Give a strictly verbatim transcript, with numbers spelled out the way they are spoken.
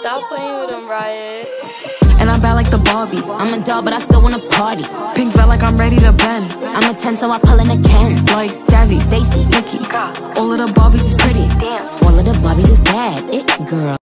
Stop playing with them, Riot. And I'm bad like the Barbie. I'm a doll, but I still wanna party. Pink felt like I'm ready to bend. I'm a ten, so I pull in a can. Like Jazzy, Stacey, Nikki. All of the Barbies is pretty. All of the Barbies is bad. It girl.